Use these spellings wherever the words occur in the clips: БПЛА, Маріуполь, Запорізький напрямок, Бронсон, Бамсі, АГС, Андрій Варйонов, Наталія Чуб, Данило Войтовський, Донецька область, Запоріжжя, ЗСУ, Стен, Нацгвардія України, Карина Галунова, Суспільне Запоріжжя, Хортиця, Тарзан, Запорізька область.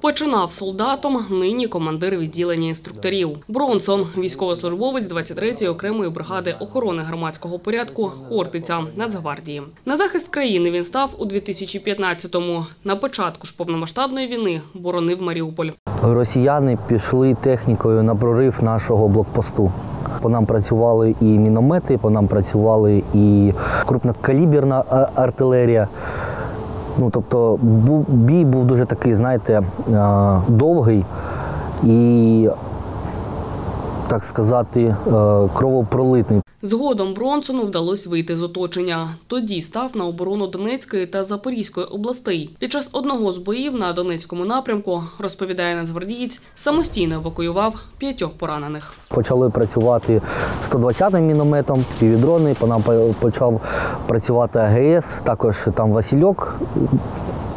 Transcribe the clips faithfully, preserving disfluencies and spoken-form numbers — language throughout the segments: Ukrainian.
Починав солдатом, нині командир відділення інструкторів. Бронсон – військовослужбовець двадцять третьої окремої бригади охорони громадського порядку «Хортиця» Нацгвардії. На захист країни він став у дві тисячі п'ятнадцятому. На початку ж повномасштабної війни боронив Маріуполь. Росіяни пішли технікою на прорив нашого блокпосту. По нам працювали і міномети, по нам працювали і крупнокаліберна артилерія. Ну, тобто бій був дуже такий, знаєте, довгий і, так сказати, кровопролитний. Згодом Бронсону вдалося вийти з оточення. Тоді став на оборону Донецької та Запорізької областей. Під час одного з боїв на Донецькому напрямку, розповідає нацгвардієць, самостійно евакуював п'ятьох поранених. Почали працювати сто двадцятим мінометом, півдрони, по нам почав працювати АГС, також там Васильок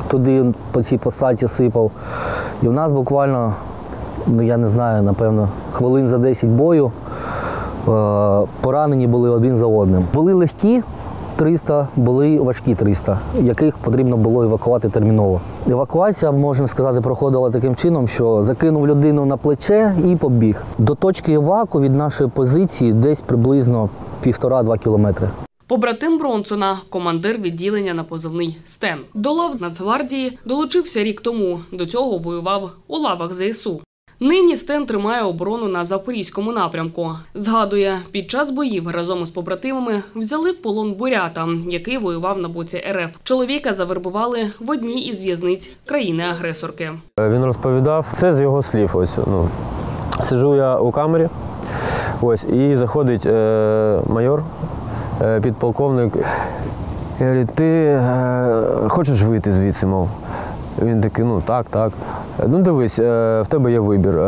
туди по цій посадці сипав. І в нас буквально, ну я не знаю, напевно, хвилин за десять бою поранені були один за одним. Були легкі триста, були важкі триста, яких потрібно було евакувати терміново. Евакуація, можна сказати, проходила таким чином, що закинув людину на плече і побіг. До точки еваку від нашої позиції десь приблизно півтора-два кілометри. Побратим Бронсона – командир відділення на позивний «Стен». До лав Нацгвардії долучився рік тому, до цього воював у лавах ЗСУ. Нині Стен тримає оборону на Запорізькому напрямку. Згадує, під час боїв разом із побратимами взяли в полон бурята, який воював на боці РФ. Чоловіка завербували в одній із в'язниць країни-агресорки. Він розповідав, це з його слів. Ось, ну, сиджу я у камері, ось, і заходить е, майор, е, підполковник. Я говорю, ти е, хочеш вийти звідси, мов? Він такий, ну так, так. Ну дивись, в тебе є вибір.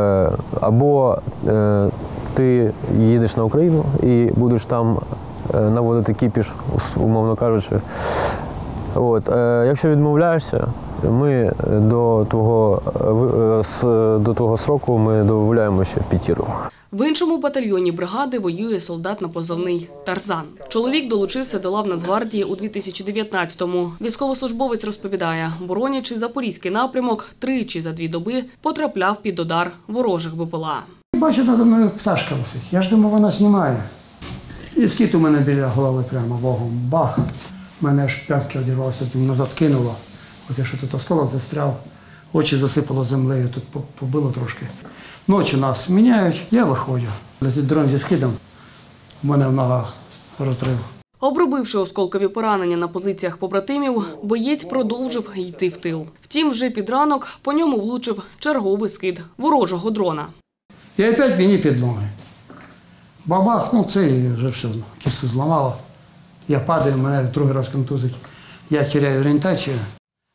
Або ти їдеш на Україну і будеш там наводити кіпіш, умовно кажучи. От. Якщо відмовляєшся, ми до твого, до того сроку ми домовляємо ще п'ятірку. В іншому батальйоні бригади воює солдат на позивний «Тарзан». Чоловік долучився до лав Нацгвардії у дві тисячі дев'ятнадцятому. Військовослужбовець розповідає, боронячи запорізький напрямок, тричі за дві доби потрапляв під удар ворожих БПЛА. Бачу, надо мною пташка висить. Я ж думаю, вона знімає. І скіт у мене біля голови прямо богом. Бах! Мене аж п'ятки одірвалося, назад кинуло. От я що тут осколок застряв, очі засипало землею, тут побило трошки. Ночі нас міняють, я виходжу. Летить дрон зі скидом, в мене в ногах розрив. Обробивши осколкові поранення на позиціях побратимів, боєць продовжив йти в тил. Втім, вже під ранок по ньому влучив черговий скид ворожого дрона. І опять мені під ноги. Бабах, ну це і вже все, кістку зламало. Я падаю, мене другий раз контузить, я теряю орієнтацію.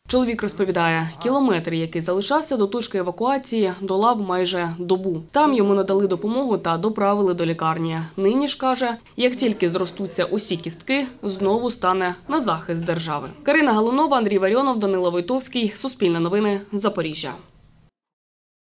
Чоловік розповідає, кілометр, який залишався до точки евакуації, долав майже добу. Там йому надали допомогу та доправили до лікарні. Нині ж, каже, як тільки зростуться усі кістки, знову стане на захист держави. Карина Галунова, Андрій Варйонов, Данило Войтовський. Суспільне новини. Запоріжжя.